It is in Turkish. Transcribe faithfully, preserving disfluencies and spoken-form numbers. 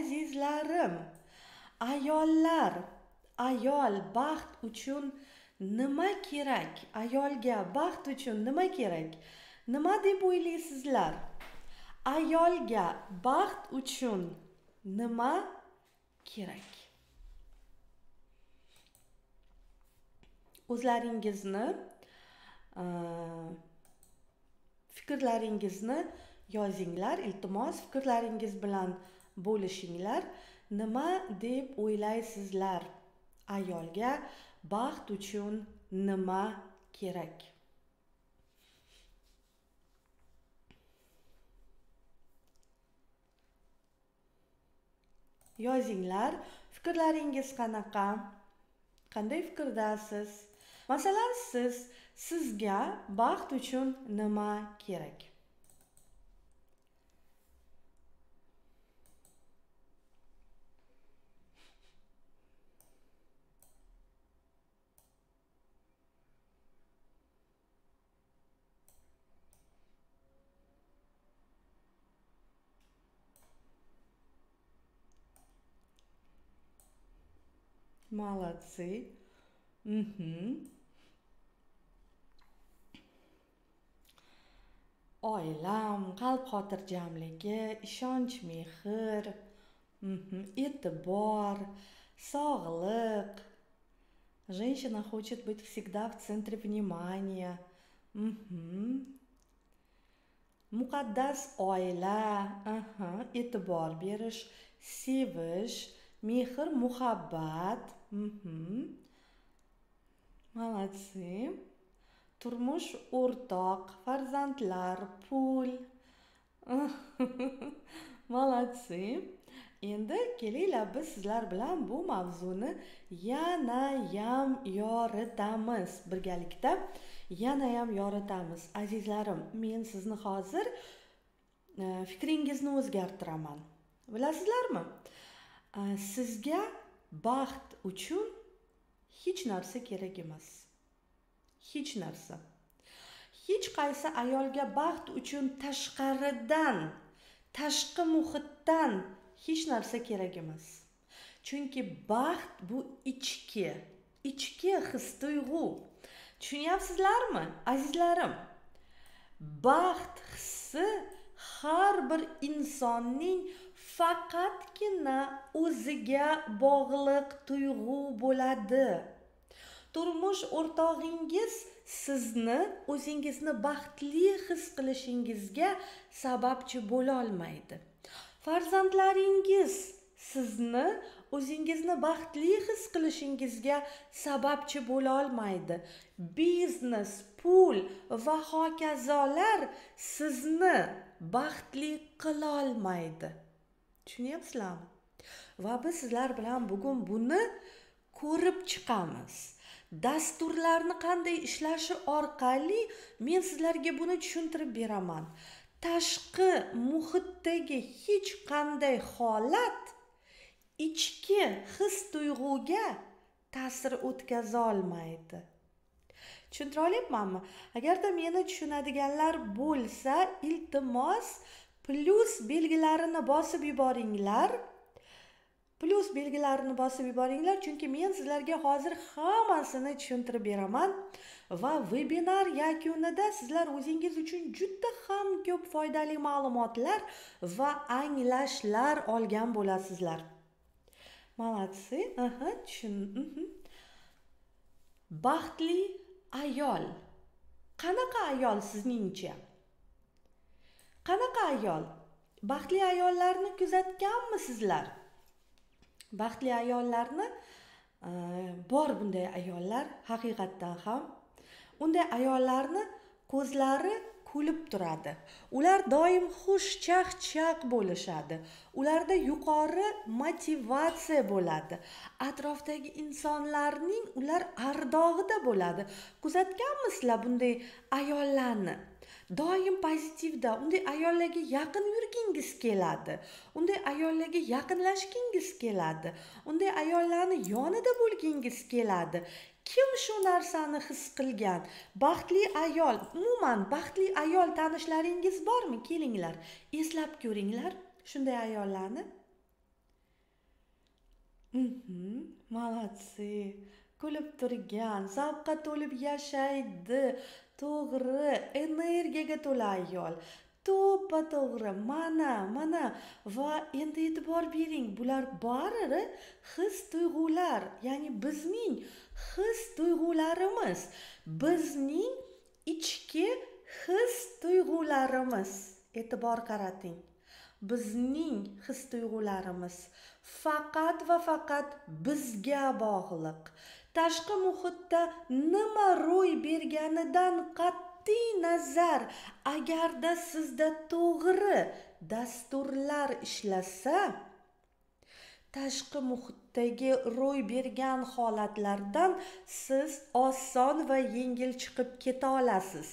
azizlarim, ayollar, ayol baxt uchun nima kerak? Ayolga baxt uchun nima kerak? Nima deb o'ylaysizlar? Ayolga baxt uchun nima kerak? O'zlaringizni fikrlaringizni yozinglar, iltimos, fikrlaringiz bilan bo'lishinglar. Nima deb o'ylaysizlar? Ayolga baxt uchun nima kerak? Yozinglar, fikrlaringiz qanaqa? Qanday fikrdasiz? Masalan, siz sizga baxt uchun nima kerak? Молодцы. Угу. Oilam, qalb xotirjamligi, ishonch, mehr, e'tibor, sog'liq. Женщина хочет быть всегда в центре внимания. Muqaddas oila, e'tibor berish, sevish, mehr, muhabbat. Угу. Молодцы. Turmush o'rtoq, farzandlar, pul. Молодцы. Endi kelinglar biz sizlar bilan bu mavzuni yanayam yoritamiz. Birgalikda yanayam yoritamiz. Azizlarim, men sizni hozir fikringizni o'zgartiraman. Bilasizlarmi? Sizga baxt uchun hech narsa kerak emas. Hech narsa. Hech qaysi ayolga baxt uchun tashqaridan, tashqi muhitdan hech narsa kerak emas. Chunki baxt bu ichki, ichki his-tuyg'u. Tushunyapsizlarmi, azizlarim? Baxt hissi har bir insonning faqatgina o'ziga bog'liq tuyg'u bo'ladi. Turmush o'rtog'ingiz sizni o'zingizni baxtli his qilishingizga sababchi bo'la olmaydi. Farzandlaringiz sizni o'zingizni baxtli his qilishingizga sababchi bo'la olmaydi. Biznes, pul va hokazolar sizni baxtli qila olmaydi. Tushunyapsizlarmi? Va biz sizlar bilan bugun buni ko'rib chiqamiz. Dasturlarni qanday ishlashi orqali men sizlarga buni tushuntirib beraman. Tashqi muhitdagi hech qanday holat ichki his-tuyg'uga ta'sir o'tkaza olmaydi. Tushuntira olyapmanmi? Agarda meni tushunadiganlar bo'lsa, iltimos plus belgilarini bosib yuboringlar. Plus belgilarini bosib yuboringlar, chunki men sizlarga hozir hammasini tushuntirib beraman va vebinar yakunida sizlar o'zingiz uchun juda ham ko'p foydali ma'lumotlar va anglashlar olgan bo'lasizlar. Молодцы. Aha, tushundim. Baxtli ayol. Qanaqa ayol sizningcha? Qanaqa ayol? Baxtli ayollarni kuzatganmisizlar? Baxtli ayollarni bor bunday ayollar haqiqatdan ham. Unday ayollarni ko'zlari kulib turadi. Ular doim xush chaqchaq bo'lishadi. Ularda yuqori motivatsiya bo'ladi. Atrofdagi insonlarning ular ardog'ida bo'ladi. Kuzatganmisizlar bunday ayollarni? Doim pozitivda, unday ayollarga yaqin yurgingiz keladi, unday ayollarga yaqinlashgingiz keladi, unday ayollarni yonida bo'lgingiz keladi. Kim shu narsani his qilgan? Baxtli ayol, umuman baxtli ayol tanishlaringiz bormi? Kelinglar, eslab ko'ringlar shunday ayollarni. Молодцы. Kulüp turgan, zavqa to'lib yashaydi. To'g'ri, energiyaga to'la ayol. To'ppa to'g'ri, mana, mana va endi e'tibor bering. Bular bari his-tuyg'ular, ya'ni bizning his-tuyg'ularimiz, bizning ichki his-tuyg'ularimiz. E'tibor qarating. Bizning his-tuyg'ularimiz faqat va faqat bizga bog'liq. Tashqi muhitda nima ro'y berganidan qat'iy nazar, agarda sizda to'g'ri dasturlar ishlasa, tashqi muhitdagi ro'y bergan holatlardan siz oson va yengil chiqib keta olasiz.